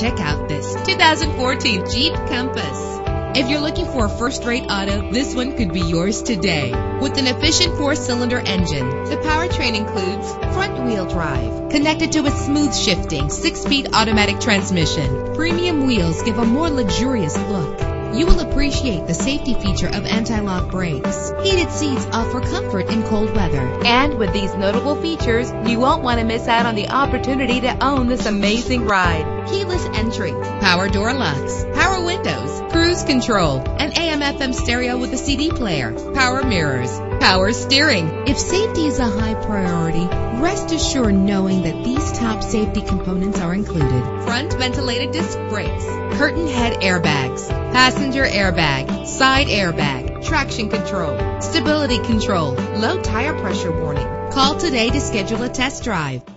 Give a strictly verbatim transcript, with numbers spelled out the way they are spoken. Check out this two thousand fourteen Jeep Compass. If you're looking for a first-rate auto, this one could be yours today. With an efficient four-cylinder engine, the powertrain includes front-wheel drive, connected to a smooth-shifting, six-speed automatic transmission. Premium wheels give a more luxurious look. You will appreciate the safety feature of anti-lock brakes. Heated seats offer comfort in cold weather. And with these notable features, you won't want to miss out on the opportunity to own this amazing ride. Keyless entry, power door locks, power windows, cruise control, an A M F M stereo with a C D player, power mirrors, power steering. If safety is a high priority, rest assured knowing that these top safety components are included: front ventilated disc brakes, curtain head airbags, passenger airbag, side airbag, traction control, stability control, low tire pressure warning. Call today to schedule a test drive.